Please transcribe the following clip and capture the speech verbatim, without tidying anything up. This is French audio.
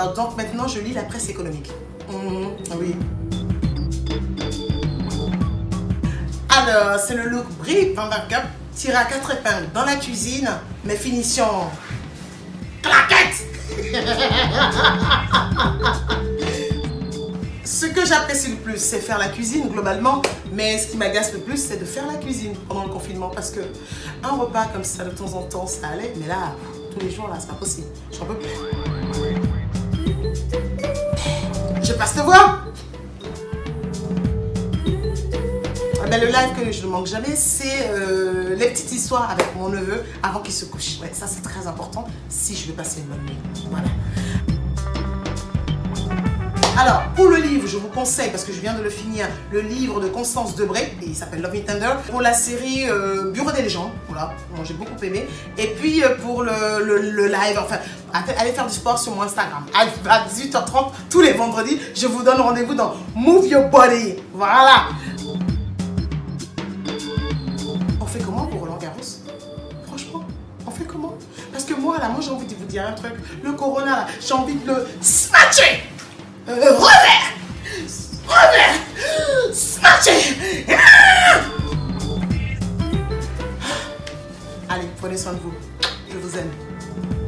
Alors, donc maintenant, je lis la presse économique. Mmh, oui. Alors, c'est le look Brive Van Vergap, tiré à quatre épingles dans la cuisine, mais finition claquette. Ce que j'apprécie le plus, c'est faire la cuisine globalement, mais ce qui m'agace le plus, c'est de faire la cuisine pendant le confinement, parce que un repas comme ça de temps en temps, ça allait, mais là, tous les jours, là, c'est pas possible. J'en peux plus. Je passe te voir. Ah ben, le live que je ne manque jamais, c'est euh, les petites histoires avec mon neveu avant qu'il se couche. Ouais, ça, c'est très important si je veux passer une bonne nuit. Voilà. Alors, pour le livre, je vous conseille, parce que je viens de le finir, le livre de Constance Debré, il s'appelle Love Me Tender. Pour la série euh, Bureau des Légendes, voilà, bon, j'ai beaucoup aimé. Et puis euh, pour le, le, le live, enfin, allez faire du sport sur mon Instagram. À dix-huit heures trente, tous les vendredis, je vous donne rendez-vous dans Move Your Body. Voilà. On fait comment pour Roland Garros? Franchement, on fait comment? Parce que moi, là, moi, j'ai envie de vous dire un truc. Le corona, là, j'ai envie de le smatcher. Euh, revers, revers, smatché. Ah, allez, prenez soin de vous. Je vous aime.